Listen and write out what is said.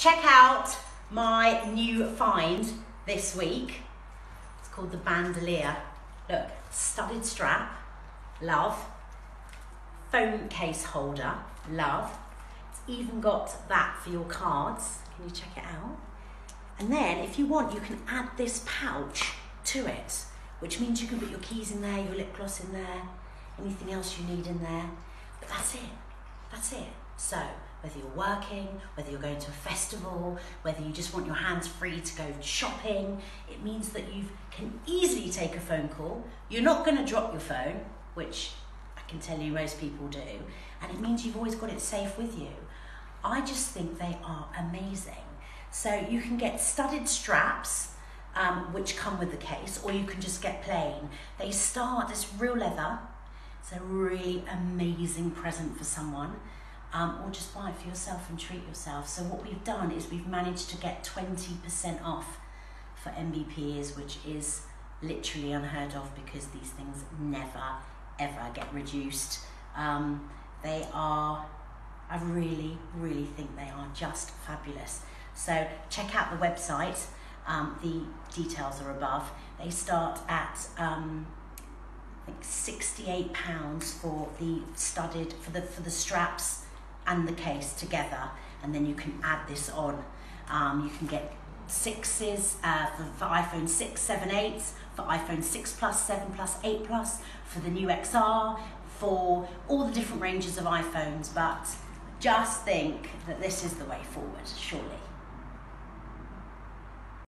Check out my new find this week. It's called the Bandolier. Look, studded strap, love. Phone case holder, love. It's even got that for your cards. Can you check it out? And then if you want, you can add this pouch to it, which means you can put your keys in there, your lip gloss in there, anything else you need in there. But that's it, that's it. So whether you're working, whether you're going to a festival, whether you just want your hands free to go shopping, it means that you can easily take a phone call. You're not going to drop your phone, which I can tell you most people do. And it means you've always got it safe with you. I just think they are amazing. So you can get studded straps, which come with the case, or you can just get plain. They start as real leather. It's a really amazing present for someone. Or just buy it for yourself and treat yourself. So what we've done is we've managed to get 20% off for MBPs, which is literally unheard of because these things never, ever get reduced. They are, I really, really think they are just fabulous. So check out the website. The details are above. They start at I think £68 for the studded, for the straps and the case together, and then you can add this on. You can get sixes for iPhone 6, 7, 8, for iPhone 6 Plus, 7 Plus, 8 Plus, for the new XR, for all the different ranges of iPhones, but just think that this is the way forward, surely.